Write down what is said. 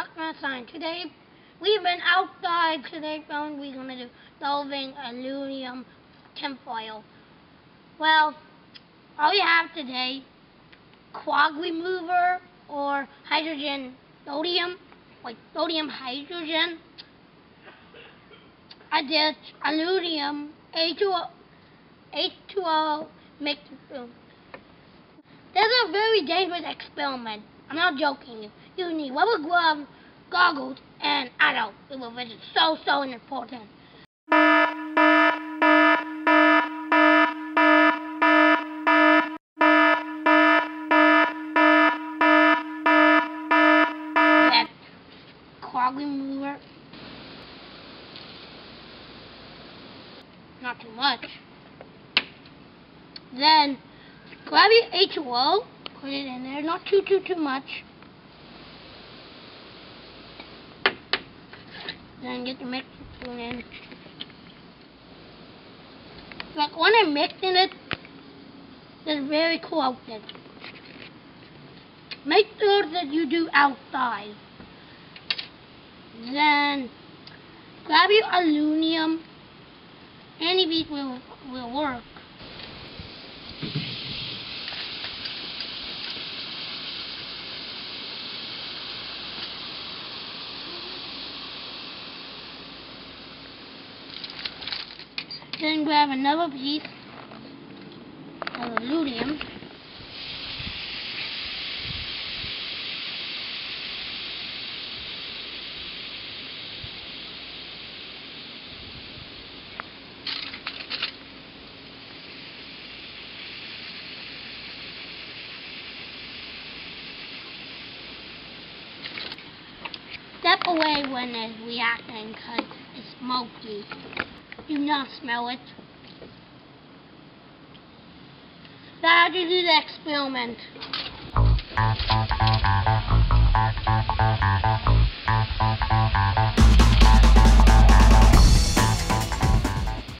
Duck Math Sign. Today, we've been outside. Today, we're going to do solving aluminum tinfoil. Well, all you have today, clog remover or hydrogen sodium, like sodium hydrogen. I did aluminum H2O mixed spoon. This is a very dangerous experiment. I'm not joking. You need rubber gloves, goggles, and I know it is so important. And clog remover. Not too much. Then grab your H2O, put it in there, not too much. Then get the mixing spoon in. Like when I'm mixing it, it's very corrupted. Make sure that you do outside. Then grab your aluminum. Any bead will work. Then grab another piece of aluminum. Step away when it's reacting because it's smoky. Do not smell it. Now to do the experiment.